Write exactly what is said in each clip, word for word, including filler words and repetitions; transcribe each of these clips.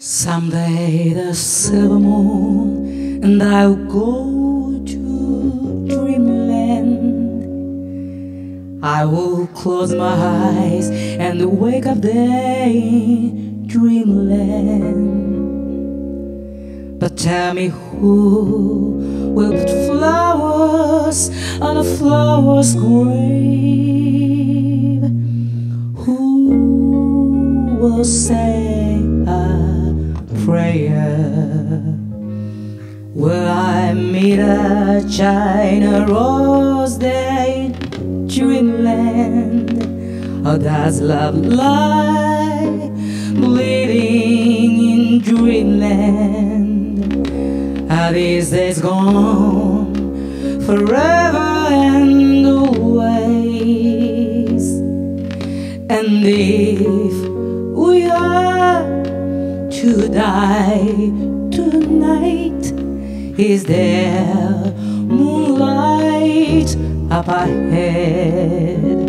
Someday the silver moon and I'll go to dreamland. I will close my eyes and wake up there in dreamland. But tell me, who will put flowers on a flower's grave? Who will say a prayer? Will I meet a China rose there in dreamland? Or does love lie bleeding in dreamland? Are these days gone forever and always? And if we are to die tonight, is there moonlight up ahead?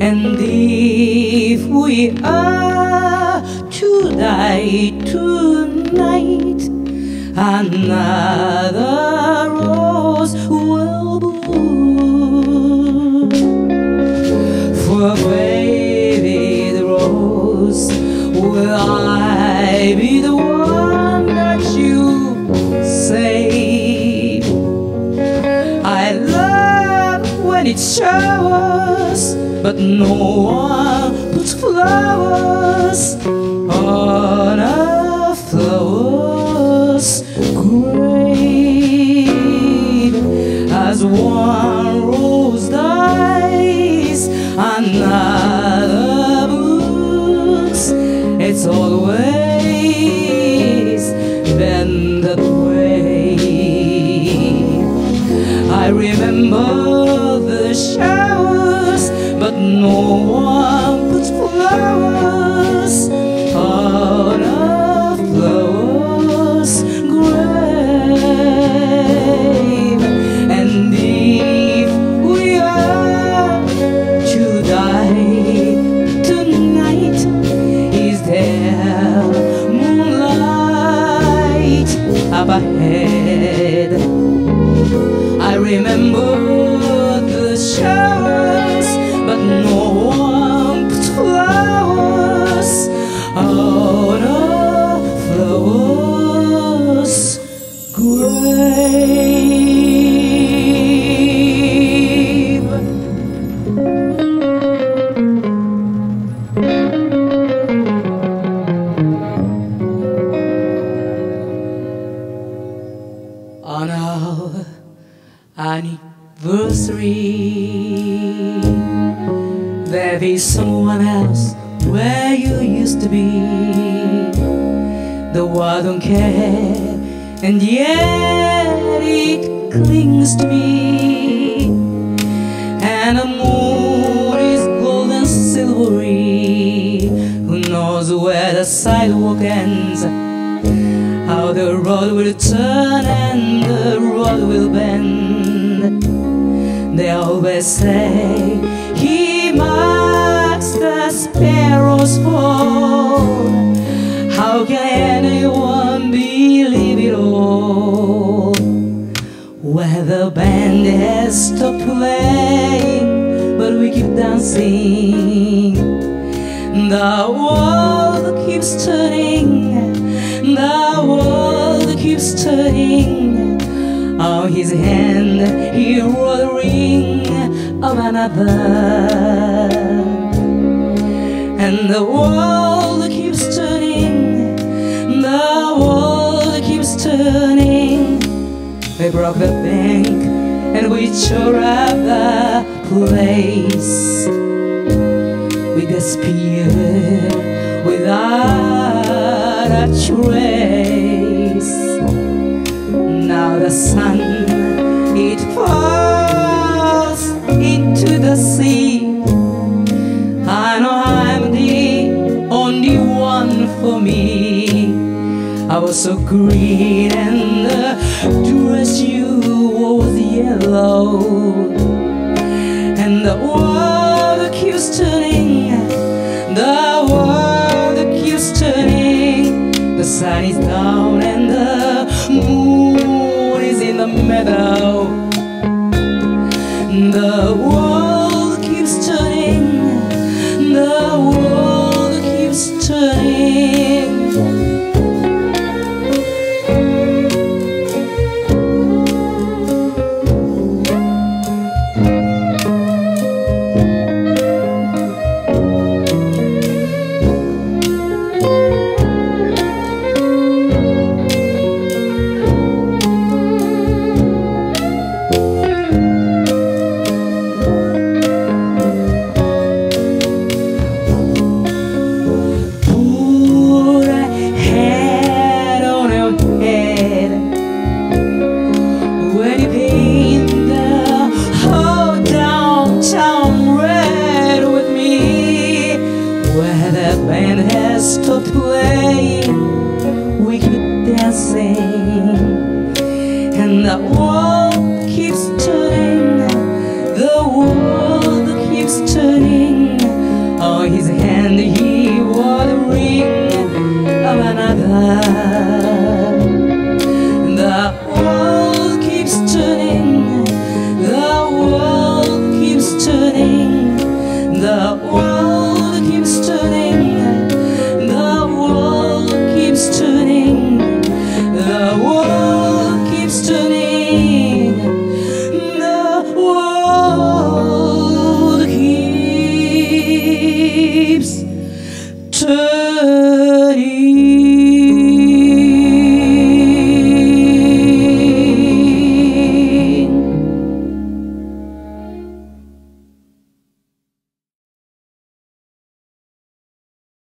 And if we are to die tonight, another rose will bloom. For baby, the rose, will I be the one that you save? I love when it showers, but no one puts flowers on a flower's grave. As one rose dies, another blooms. It's always been that way. I remember the showers, but no one puts flowers on a flower's grave. And if we are to die tonight, is there moonlight up ahead? I remember the showers, but no one puts flowers on a flower's grave. On our anniversary, there be someone else where you used to be. The world don't care, and yet it clings to me. And the moon is gold and silvery. Who knows where the sidewalk ends, how the road will turn and the road will bend. They always say he marks the sparrow's fall. How can anyone believe it all? Where the band has stopped playing, but we keep dancing. The world keeps turning, the world keeps turning. On his hand he wore the ring of another. And the world keeps turning, the world keeps turning. We broke the bank and we tore up the place. We disappeared without a trace. Now the sun, it falls into the sea. I know I'm the only one for me. I was so green and the dress you wore was yellow. And the world keeps turning, the world keeps turning. The sun is down and the moon is in the meadow. The world keeps turning, the world keeps turning. Stop playing, we keep dancing, and the world keeps turning, the world keeps turning. On his hand he wore the ring of another. The world keeps turning, the world keeps turning, the world keeps turning. Turning, the world keeps turning, the world keeps turning.